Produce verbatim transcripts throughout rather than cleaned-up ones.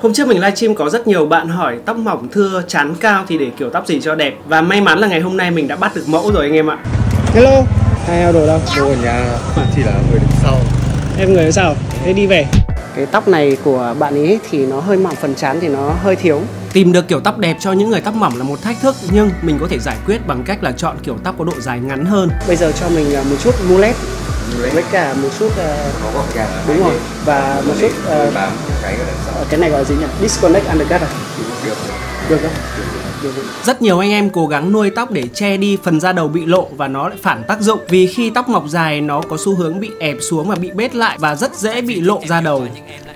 Hôm trước mình livestream có rất nhiều bạn hỏi tóc mỏng thưa chán cao thì để kiểu tóc gì cho đẹp. Và may mắn là ngày hôm nay mình đã bắt được mẫu rồi anh em ạ. Hello. Hai eo đồ đâu? Đồ ở nhà, chỉ là người đứng sau. Em người đứng sau, thế đi về. Cái tóc này của bạn ấy thì nó hơi mỏng, phần trán thì nó hơi thiếu. Tìm được kiểu tóc đẹp cho những người tóc mỏng là một thách thức, nhưng mình có thể giải quyết bằng cách là chọn kiểu tóc có độ dài ngắn hơn. Bây giờ cho mình một chút mullet với cả một chút uh, gọn gàng, đúng rồi, và một chút uh, cái này gọi là gì nhỉ? Disconnect undercut à? Được, được không? Được, được. Rất nhiều anh em cố gắng nuôi tóc để che đi phần da đầu bị lộ và nó lại phản tác dụng, vì khi tóc mọc dài nó có xu hướng bị ép xuống và bị bết lại và rất dễ bị lộ da đầu.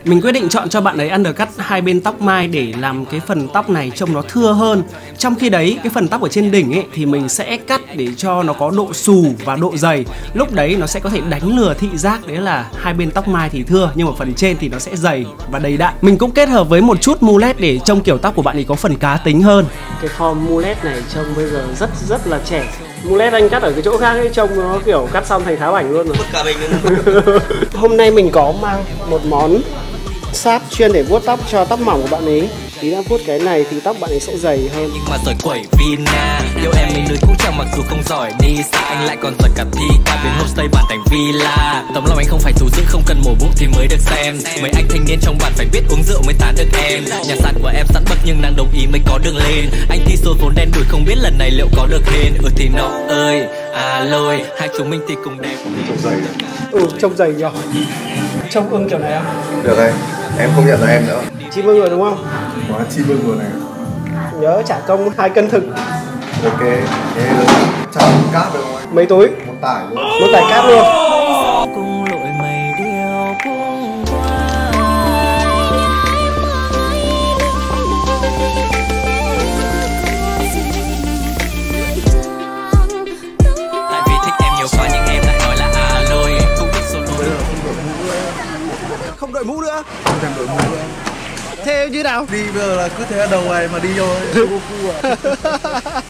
Mình quyết định chọn cho bạn ấy undercut hai bên tóc mai để làm cái phần tóc này trông nó thưa hơn. Trong khi đấy, cái phần tóc ở trên đỉnh ấy thì mình sẽ cắt để cho nó có độ xù và độ dày. Lúc đấy nó sẽ có thể đánh lừa thị giác, đấy là hai bên tóc mai thì thưa nhưng mà phần trên thì nó sẽ dày và đầy đặn. Mình cũng kết hợp với một chút mullet để trông kiểu tóc của bạn ấy có phần cá tính hơn. Cái form mullet này trông bây giờ rất rất là trẻ. Mullet anh cắt ở cái chỗ khác ấy trông nó kiểu cắt xong thành tháo ảnh luôn rồi. Cả mình Hôm nay mình có mang một món sáp chuyên để vuốt tóc cho tóc mỏng của bạn ấy. Tí đã vuốt cái này thì tóc bạn ấy sẽ dày hơn. Nhưng mà giỏi quẩy Vina, yêu em mình lười cũng chẳng, mặc dù không giỏi đi xa, anh lại còn giỏi cả thi ca biến homestay bản thành villa. Tấm lòng anh không phải thủ dưỡng, không cần mổ bụng thì mới được xem. Mấy anh thanh niên trong bạn phải biết uống rượu mới tán được em. Nhà sàn của em sẵn bật nhưng nàng đồng ý mới có đường lên. Anh thi số vốn đen đuổi không biết lần này liệu có được lên. Ừ thì nó ơi, à lôi, hai chúng mình thì cùng đẹp. Trông dày. Ừ, trông dày nhỉ. Trông ưng kiểu này không? Được đây, em không nhận ra em nữa. Chị mừng rồi đúng không? Quá chi bưng vừa này. Nhớ trả công hai cân thực. Ok, thế rồi. Trả cáp được không? Mấy túi? Một tải luôn. Một tải cáp luôn. Cùng lội mày điều cũng qua. Tại vì thích em nhiều quá nhưng em lại nói là à lôi. Không biết số lôi. Không đội mũ nữa. Không thèm đội mũ nữa. Thế như nào? Đi bây giờ là cứ thế đầu này mà đi rồi.